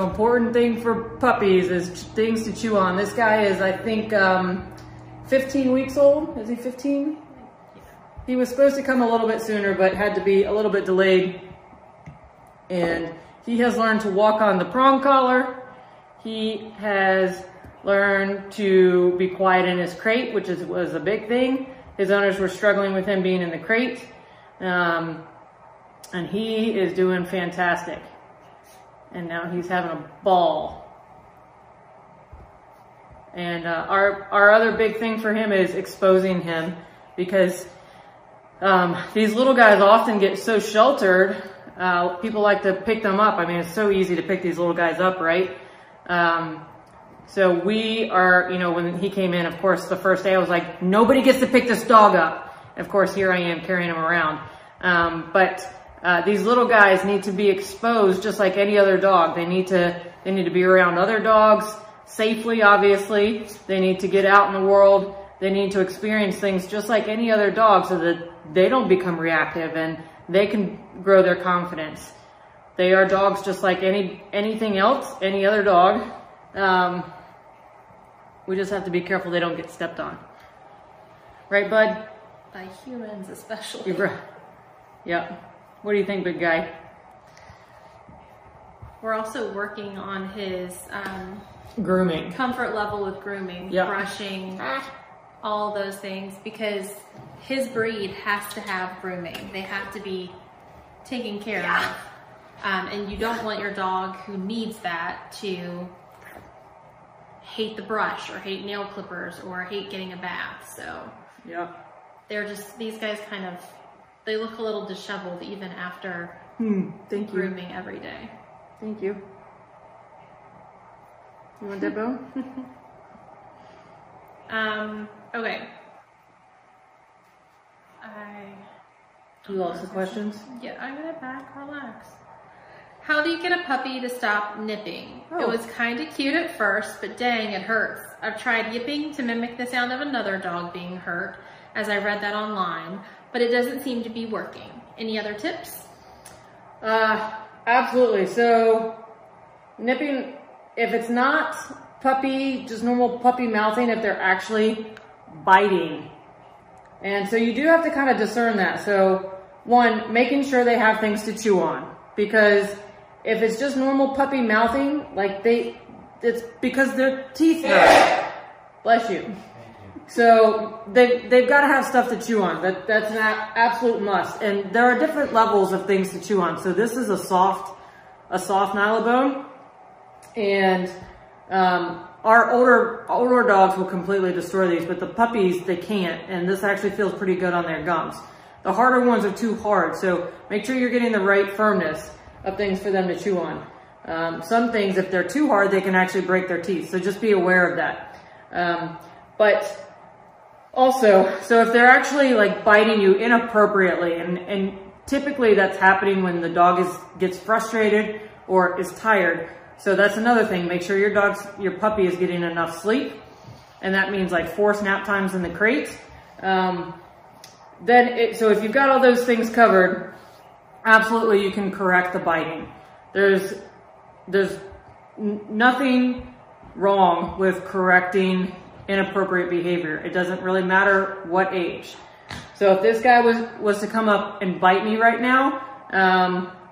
The important thing for puppies is things to chew on. This guy is, I think, 15 weeks old. Is he 15? Yeah. He was supposed to come a little bit sooner, but had to be a little bit delayed. And he has learned to walk on the prong collar. He has learned to be quiet in his crate, which was a big thing. His owners were struggling with him being in the crate. And he is doing fantastic. And now he's having a ball. And our other big thing for him is exposing him, because these little guys often get so sheltered. People like to pick them up. I mean, it's so easy to pick these little guys up, right? So we are, you know, when he came in, of course, the first day I was like, nobody gets to pick this dog up. And of course, here I am carrying him around. These little guys need to be exposed just like any other dog. They need to be around other dogs safely, obviously. They need to get out in the world. They need to experience things just like any other dog so that they don't become reactive and they can grow their confidence. They are dogs just like anything else, any other dog. We just have to be careful they don't get stepped on. Right, bud? By humans especially. Yeah. What do you think, big guy? We're also working on his grooming, comfort level with grooming, yep. Brushing, all those things, because his breed has to have grooming. They have to be taken care of. And you don't want your dog who needs that to hate the brush or hate nail clippers or hate getting a bath. So yeah, they're just, these guys kind of, they look a little disheveled even after grooming every day. Thank you. You want that bone? Okay. You lost the questions? Yeah, I'm gonna relax. How do you get a puppy to stop nipping? Oh. It was kinda cute at first, but dang, it hurts. I've tried yipping to mimic the sound of another dog being hurt, as I read that online, but it doesn't seem to be working. Any other tips? Absolutely. So nipping, if it's not puppy, just normal puppy mouthing, if they're actually biting. And so you do have to kind of discern that. So one, making sure they have things to chew on, because if it's just normal puppy mouthing, like it's because their teeth hurt. Bless you. So they've got to have stuff to chew on. That's an absolute must. And there are different levels of things to chew on. So this is a soft nylabone, and our older dogs will completely destroy these, but the puppies, they can't. And this actually feels pretty good on their gums. The harder ones are too hard. So make sure you're getting the right firmness of things for them to chew on. Some things, if they're too hard, they can actually break their teeth. So just be aware of that. But also, so if they're actually like biting you inappropriately, and typically that's happening when the dog gets frustrated or is tired. So that's another thing. Make sure your puppy is getting enough sleep. And that means like 4 nap times in the crate. So if you've got all those things covered, absolutely you can correct the biting. There's nothing wrong with correcting inappropriate behavior. It doesn't really matter what age. So if this guy was to come up and bite me right now,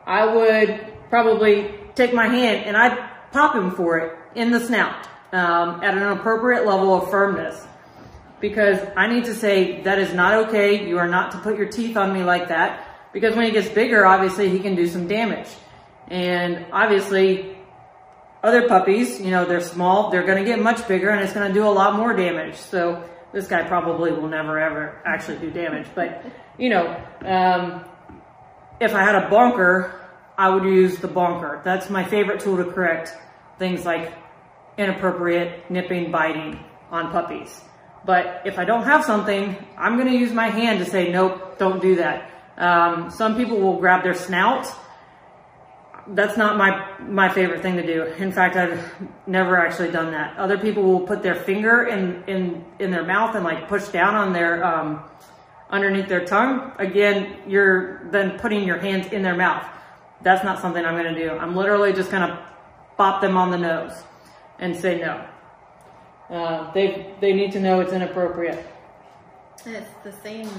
I would probably take my hand and I'd pop him for it in the snout, at an appropriate level of firmness, because I need to say that is not okay. You are not to put your teeth on me like that, because when he gets bigger, obviously he can do some damage. And obviously other puppies, you know, they're small, they're going to get much bigger, and it's going to do a lot more damage. So this guy probably will never, ever actually do damage. But, you know, if I had a bonker, I would use the bonker. That's my favorite tool to correct things like inappropriate nipping, biting on puppies. But if I don't have something, I'm going to use my hand to say, nope, don't do that. Some people will grab their snout. That's not my favorite thing to do. In fact, I've never actually done that. Other people will put their finger in their mouth and like push down on their, underneath their tongue. Again, you're then putting your hands in their mouth. That's not something I'm going to do. I'm literally just going to bop them on the nose and say no. They need to know it's inappropriate. And it's the same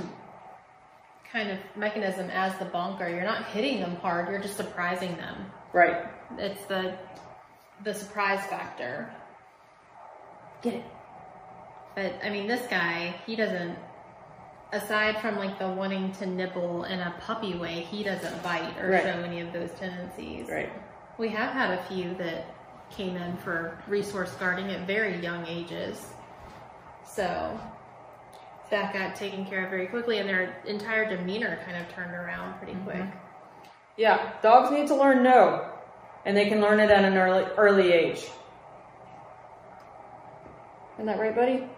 kind of mechanism as the bonker. You're not hitting them hard, you're just surprising them. Right. It's the surprise factor. Get it. But I mean, this guy, he doesn't, aside from like the wanting to nibble in a puppy way, he doesn't bite or right. show any of those tendencies. Right. We have had a few that came in for resource guarding at very young ages. So that got taken care of very quickly, and their entire demeanor kind of turned around pretty mm-hmm. quick. Yeah, dogs need to learn no, and they can learn it at an early age. Isn't that right, buddy?